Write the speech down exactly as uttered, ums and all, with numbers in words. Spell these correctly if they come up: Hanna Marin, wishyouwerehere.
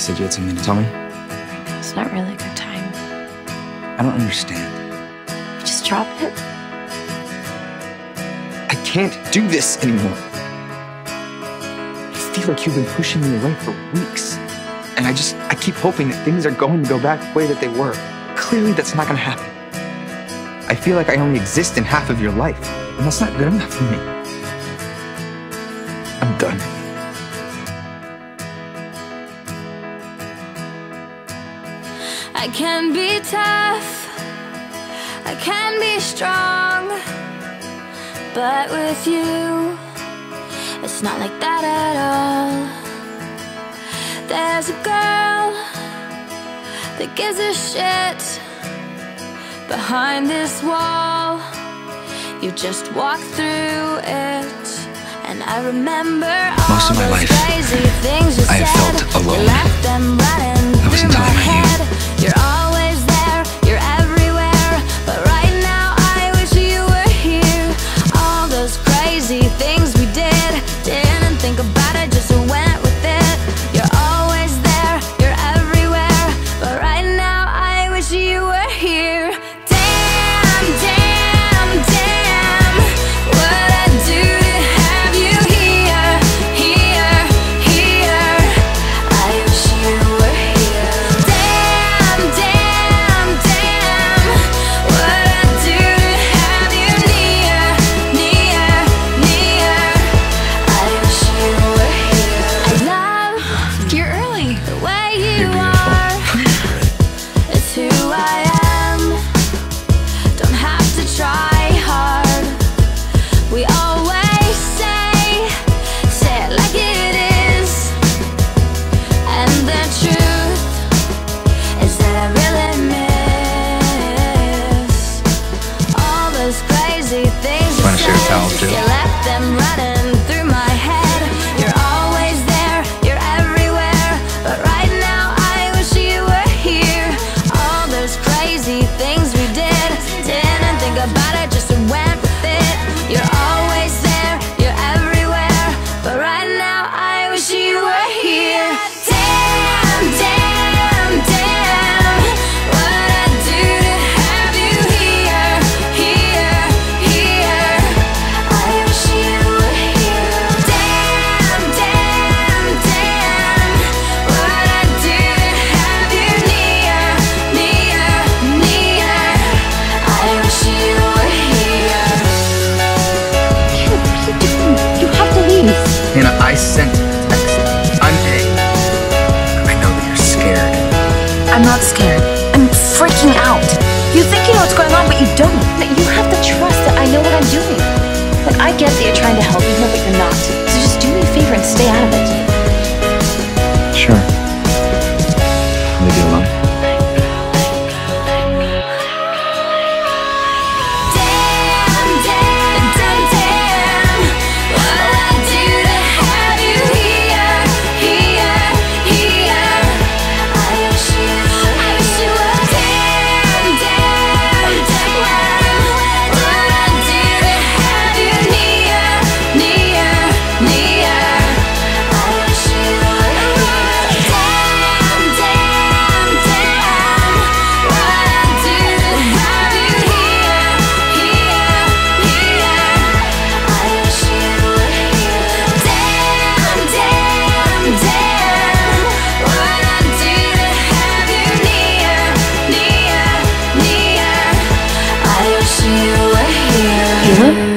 said you had something to tell me? It's not really a good time. I don't understand. You just drop it? I can't do this anymore. I feel like you've been pushing me away for weeks. And I just, I keep hoping that things are going to go back the way that they were. Clearly that's not gonna happen. I feel like I only exist in half of your life, and that's not good enough for me. I'm done. I can be tough, I can be strong, but with you, it's not like that at all. There's a girl that gives a shit. Behind this wall, you just walk through it. And I remember all most of my life, I have felt alone. That was until I met you. You're always there, you're everywhere. But right now, I wish you were here. All those crazy things we did, didn't think about it, just went with it. You're always there, you're everywhere. But right now, I wish you were here. Find a shirt towel too. You left them running through my head. You're always there, you're everywhere. But right now I wish you were here. All those crazy things we did, didn't think about it, just went with it. You're always there, you're everywhere. But right now I wish you were here. Damn, damn, damn. What I'd do to have you here, here. Hanna, I sent a text. I'm A. I know that you're scared. I'm not scared. I'm freaking out. You think you know what's going on, but you don't. That you have to trust that I know what I'm doing. Like, I get that you're trying to help, even though you're not. So just do me a favor and stay out of it. Sure. Leave you alone. What?